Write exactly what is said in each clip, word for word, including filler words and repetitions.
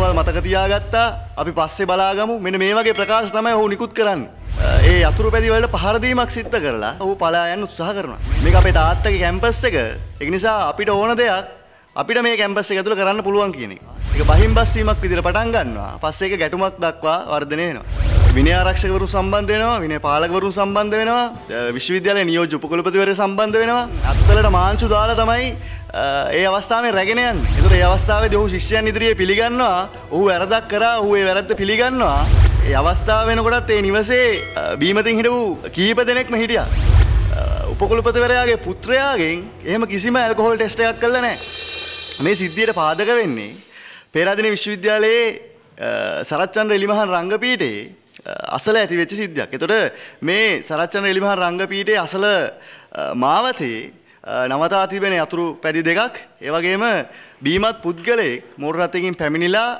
දේවල් මතක තියාගත්තා. අපි පස්සේ බලාගමු. මෙන්න මේ වගේ ප්‍රකාශ තමයි ඔහු නිකුත් කරන්නේ. ඒ අතුරු පැදි වලට පහර දීමක් සිද්ධ කරලා ඔහු පලා යන්න උත්සාහ කරනවා. මේක අපේ තාත්තගේ කැම්පස් එක. ඒක නිසා අපිට ඕන දෙයක් අපිට මේ කැම්පස් එක ඇතුළේ කරන්න පුළුවන් කියන එක. ඒක බහිම්බස් වීමක් විදිහට පටන් ගන්නවා. පස්සේ ඒක ගැටුමක් දක්වා වර්ධනය වෙනවා. විනය ආරක්ෂකවරු සම්බන්ධ වෙනවා, විනය පාලකවරු සම්බන්ධ වෙනවා, විශ්වවිද්‍යාලයේ නියෝජ්‍ය උපකුලපතිවරයා සම්බන්ධ වෙනවා. අත්වලට මාංචු දාලා තමයි ඒ අවස්ථාවේ රැගෙන යන්නේ. ඒතර ඒ අවස්ථාවේදී ඔහු ශිෂ්‍යයන් ඉදිරියේ පිළිගන්නවා, ඔහු වැරදක් කරා, ඔහු ඒ වැරද්ද පිළිගන්නවා. ඒ අවස්ථාව වෙනකොටත් ඒ නිවසේ බීමතින් හිටපු කීප දෙනෙක්ම හිටියා. උපකුලපතිවරයාගේ පුත්‍රයාගෙන් එහෙම කිසිම ඇල්කොහොල් ටෙස්ට් එකක් කළා නැහැ. මේ සිද්ධියට පාදක වෙන්නේ පේරාදෙණිය විශ්වවිද්‍යාලයේ සරච්චන්ද්‍ර එලිමහන් රංගපීඨයේ අසල ඇති වෙච්ච සිද්ධියක්. ඒතකොට මේ සරච්චන්ද්‍ර එලිමහන් රංගපීඨයේ අසල මාවතේ නවතා තිබෙන යතුරු පැදි දෙකක්, ඒ වගේම බීමත් පුද්ගලයෙක් මෝටර රථයකින් පැමිණිලා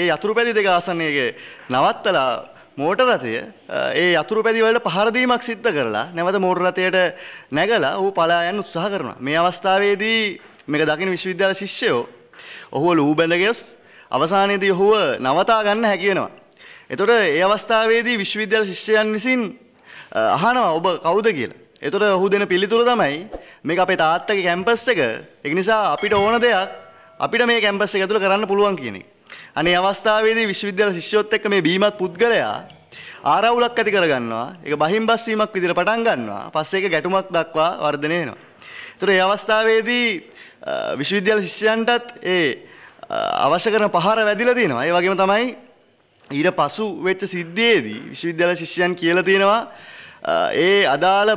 ඒ යතුරු පැදි දෙක ආසන්නයේ නවත්තලා මෝටර රථය ඒ යතුරු පැදි වලට පහර දීමක් සිද්ධ කරලා නැවත මෝටර රථයට නැගලා ඌ පලා යන්න උත්සාහ කරනවා. මේ අවස්ථාවේදී මේක දකින්න විශ්වවිද්‍යාල ශිෂ්‍යයෝ ඔහුව ලූ බැඳ ගියොත් අවසානයේදී ඔහුව නවතා ගන්න හැකි වෙනවා. එතකොට ඒ අවස්ථාවේදී විශ්වවිද්‍යාල ශිෂ්‍යයන් විසින් අහනවා ඔබ කවුද කියලා. එතකොට ඔහු දෙන පිළිතුර තමයි මේක අපේ තාත්තගේ කැම්පස් එක. ඒක නිසා අපිට ඕන දෙයක් අපිට මේ කැම්පස් එක ඇතුළේ කරන්න පුළුවන් කියන එක. අනේ අවස්ථාවේදී විශ්වවිද්‍යාල ශිෂ්‍යයොත් එක්ක මේ බීමත් පුද්ගලයා ආරවුලක් ඇති කරගන්නවා. ඒක බහිම්බස් වීමක් විදිහට පටන් ගන්නවා. පස්සේ ඒක ගැටුමක් දක්වා වර්ධනය වෙනවා. එතකොට ඒ අවස්ථාවේදී විශ්වවිද්‍යාල ශිෂ්‍යයන්ටත් ඒ අවශ්‍ය කරන පහර වැදිලා තියෙනවා. ඒ වගේම තමයි ඊට පසු වෙච්ච සිද්ධියේදී විශ්වවිද්‍යාල ශිෂ්‍යයන් කියලා තියෙනවා ඒ අදාළ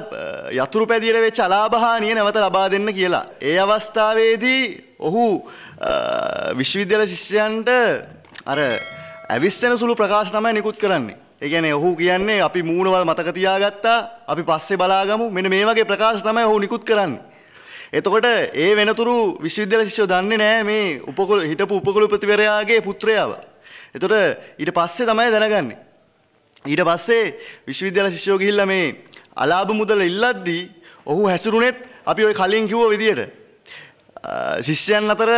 යතුරු පැදියට වෙච්ච අලාභහානිය නැවත ලබා දෙන්න කියලා. ඒ අවස්ථාවේදී ඔහු විශ්වවිද්‍යාල ශිෂ්‍යයන්ට අර ඇවිස්සෙන සුළු ප්‍රකාශ තමයි නිකුත් කරන්නේ. ඒ කියන්නේ ඔහු කියන්නේ අපි මූණවල් මතක තියාගත්තා, අපි පස්සේ බලාගමු. මෙන්න මේ වගේ ප්‍රකාශ තමයි ඔහු නිකුත් කරන්නේ. එතකොට ඒ වෙනතුරු විශ්වවිද්‍යාල ශිෂ්‍යෝ දන්නේ නැහැ මේ උපකුල හිටපු උපකුලපතිවරයාගේ පුත්‍රයාව. එතකොට ඊට පස්සේ තමයි දැනගන්නේ. ඊට පස්සේ විශ්වවිද්‍යාල ශිෂ්‍යෝ ගිහිල්ලා මේ අලාභ මුදල ඉල්ලද්දී ඔහු හැසිරුණෙත් අපි ওই කලින් කිව්ව විදියට ශිෂ්‍යයන් අතර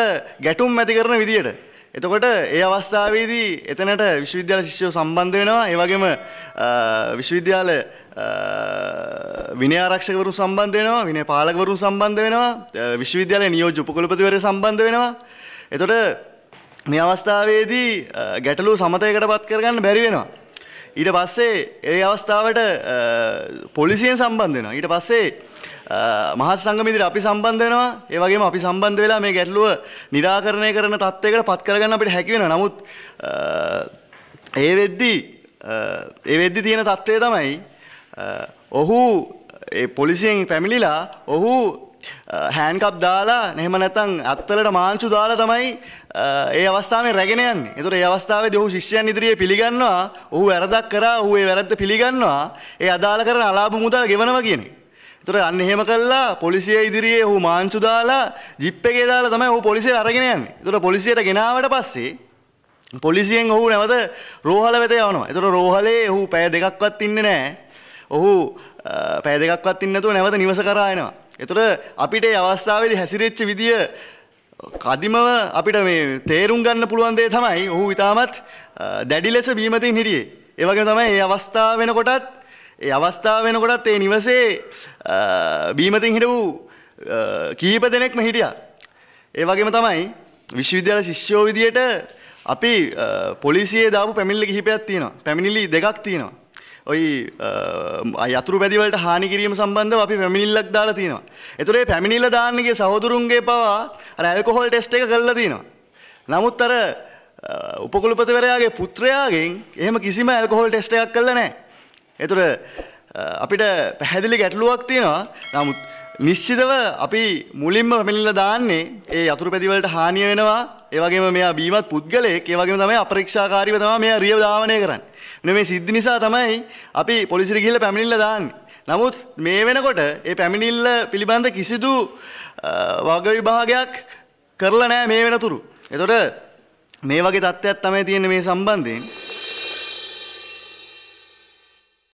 ගැටුම් ඇති කරන විදියට. එතකොට ඒ අවස්ථාවේදී එතනට විශ්වවිද්‍යාල ශිෂ්‍යෝ සම්බන්ධ වෙනවා. ඒ වගේම විශ්වවිද්‍යාල විනය ආරක්ෂකවරු සම්බන්ධ වෙනවා, විනය පාලකවරු සම්බන්ධ වෙනවා, විශ්වවිද්‍යාලයේ නියෝජ්‍ය උපකුලපතිවරයා සම්බන්ධ වෙනවා. එතකොට මේ අවස්ථාවේදී ගැටලු සමතයකටපත් කරගන්න බැරි වෙනවා. ඊට පස්සේ ඒ අවස්ථාවට පොලිසියෙන් සම්බන්ධ වෙනවා. ඊට පස්සේ මහත් සංගම ඉදිරියේ අපි සම්බන්ධ වෙනවා. ඒ වගේම අපි සම්බන්ධ වෙලා මේ ගැටලුව निराකරණය කරන තත්ත්වයකටපත් කරගන්න අපිට හැකි වෙනවා. නමුත් ඒ වෙද්දී ඒ වෙද්දී තියෙන තත්ත්වය තමයි ඔහු ඒ පොලිසියෙන් පැමිණිලා ඔහු හෑන්කප් දාලා එහෙම නැත්නම් අත්වලට මාංචු දාලා තමයි ඒ අවස්ථාවේ රැගෙන යන්නේ. ඒතර ඒ අවස්ථාවේදී ඔහු ශිෂ්‍යයන් ඉදිරියේ පිළිගන්නවා, ඔහු වැරදක් කරා, ඔහු ඒ වැරද්ද පිළිගන්නවා, ඒ අදාළ කරන අලාභ මුදල් ගෙවනවා කියන එක. ඒතර අන්න එහෙම කළා පොලිසිය ඉදිරියේ ඔහු මාංචු දාලා ජිප් එකේ දාලා තමයි ඔහු පොලිසියට අරගෙන යන්නේ. ඒතර පොලිසියට ගෙනාවට පස්සේ පොලිසියෙන් ඔහු නැවත රෝහල වෙත යවනවා. ඒතර රෝහලේ ඔහු පැය දෙකක්වත් ඉන්නේ නැහැ. ඔහු පැය දෙකක්වත් ඉන්නේ නැතුව නැවත නිවස කරා එනවා. එතකොට අපිට මේ අවස්ථාවේදී හැසිරෙච්ච විදිය කදිමව අපිට මේ තේරුම් ගන්න පුළුවන් දේ තමයි ඔහු ඊටමත් දැඩි ලෙස බීමතින් හිටියේ. ඒ වගේම තමයි මේ අවස්ථාව වෙනකොටත් මේ අවස්ථාව වෙනකොටත් මේ නිවසේ බීමතින් හිටපු කීප දෙනෙක්ම හිටියා. ඒ වගේම තමයි විශ්වවිද්‍යාල ශිෂ්‍යෝ විදියට අපි පොලිසියේ දාපු පැමිණිලි කිහිපයක් තියෙනවා. පැමිණිලි දෙකක් තියෙනවා. ඔයි යතුරු පැදි වලට හානි කිරීම සම්බන්ධව අපි පැමිණිල්ලක් දාලා තියෙනවා. ඒතර ඒ පැමිණිල්ල දාන්න ගිය සහෝදරුන්ගේ පවා අර ඇල්කොහොල් ටෙස්ට් එක කරලා තියෙනවා. නමුත් අර උපකුලපතිවරයාගේ පුත්‍රයාගෙන් එහෙම කිසිම ඇල්කොහොල් ටෙස්ට් එකක් කරලා නැහැ. ඒතර අපිට පැහැදිලි ගැටලුවක් තියෙනවා. නමුත් නිශ්චිතව අපි මුලින්ම පැමිණිල්ල දාන්නේ ඒ යතුරු පැදි වලට හානිය වෙනවා, ඒ වගේම මෙයා බීමත් පුද්ගලයෙක්, ඒ වගේම තමයි අපරීක්ෂාකාරීව තමයි මෙයා රිය දාවණය කරන්නේ. මෙන්න මේ සිද්ධි නිසා තමයි අපි පොලිසියට ගිහිල්ලා පැමිණිල්ල දාන්නේ. නමුත් මේ වෙනකොට ඒ පැමිණිල්ල පිළිබඳ කිසිදු වග විභාගයක් කරලා නැහැ මේ වෙනතුරු. ඒතකොට මේ වගේ තත්ත්වයක් තමයි තියෙන්නේ මේ සම්බන්ධයෙන්.